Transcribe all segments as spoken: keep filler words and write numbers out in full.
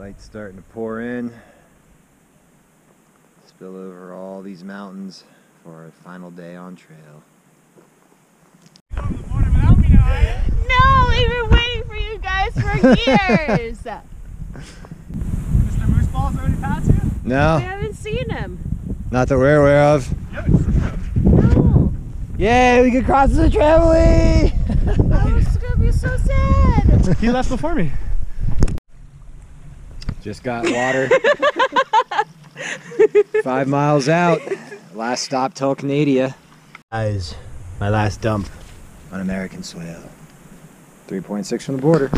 Light's starting to pour in. Spill over all these mountains for a final day on trail. No, we've been waiting for you guys for years. Mister Moose Ball's already passed you? No. We haven't seen him. Not that we're aware of. No. Yay, we could cross the tramway. Oh, it's gonna be so sad. He left before me. Just got water. Five miles out. Last stop, Tulcandia. Guys, my last dump on American soil. three point six from the border.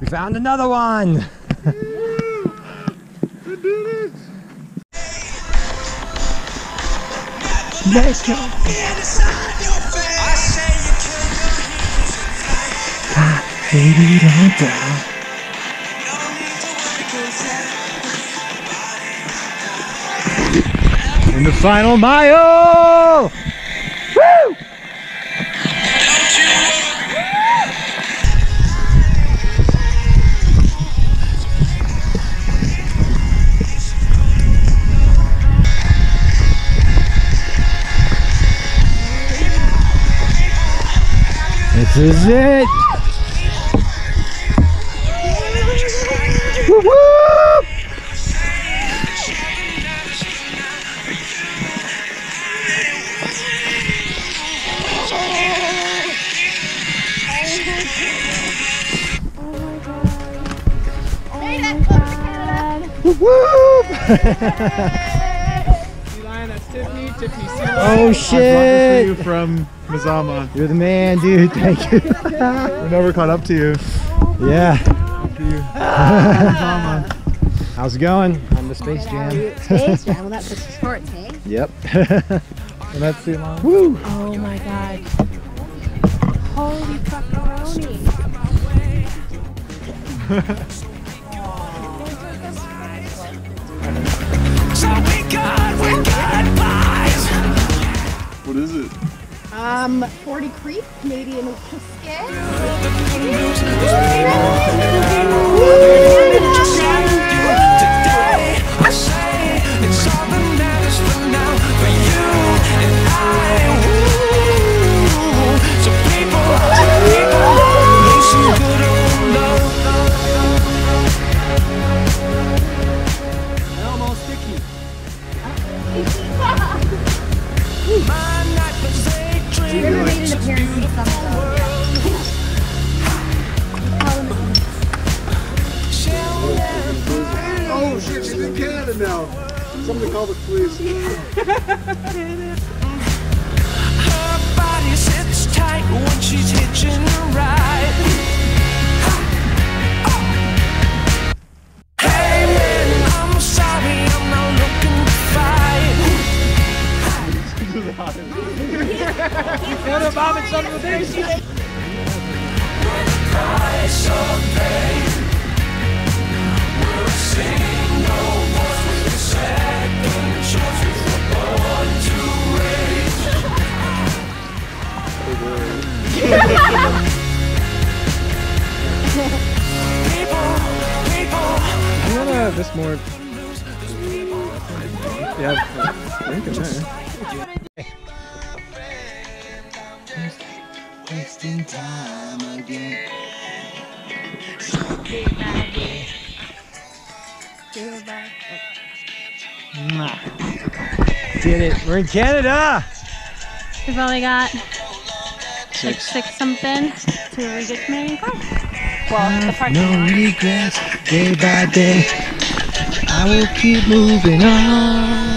We found another one! We did it! Let's go! I say you can't baby, don't die. In the final mile! Woo! This is it! Woo-hoo! Whoop! Oh shit! You from Mazama. You're the man, dude. Thank you. We never caught up to you. Yeah. Mazama. How's it going? I'm the Space Jam. Space Jam. Well, that's the sports, hey? Yep. And that's the long. Woo! Oh my god! Holy fuckaroni! What is it? Um, forty Creek, Canadian Whiskey. Now, somebody call the police. Her body sits tight when she's hitching a ride. Hey man, I'm sorry, I'm not looking to fight. Price of pain. We'll sing no more. You want to have this more? Yeah, you can try. Wasting time again. Goodbye. Did it. We're in Canada. We've only got six, like six something to we get to Marion Park. Well, the park. No regrets, day by day. I will keep moving on.